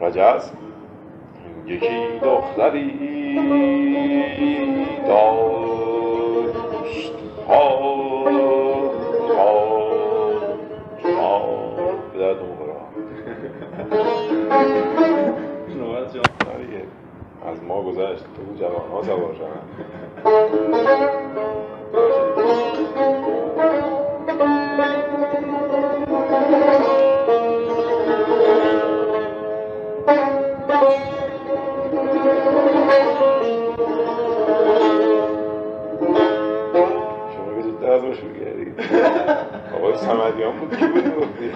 رجز یکی دختری داشت از ما گذشت تو جوان ها سوار شدن بابای صمدیان بود که بودی بودی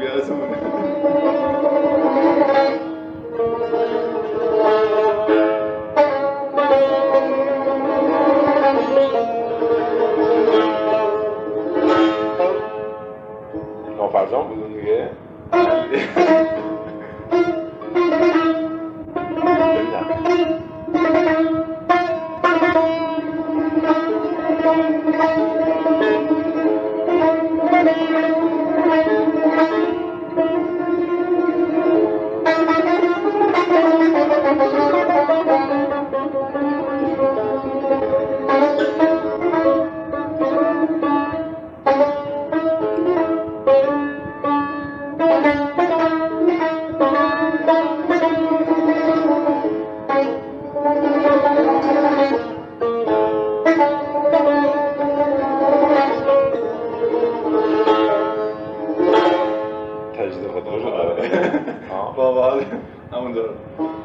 بگه از اونه نافرجان بودون دیگه تجدید خود رو شده بابا همون داره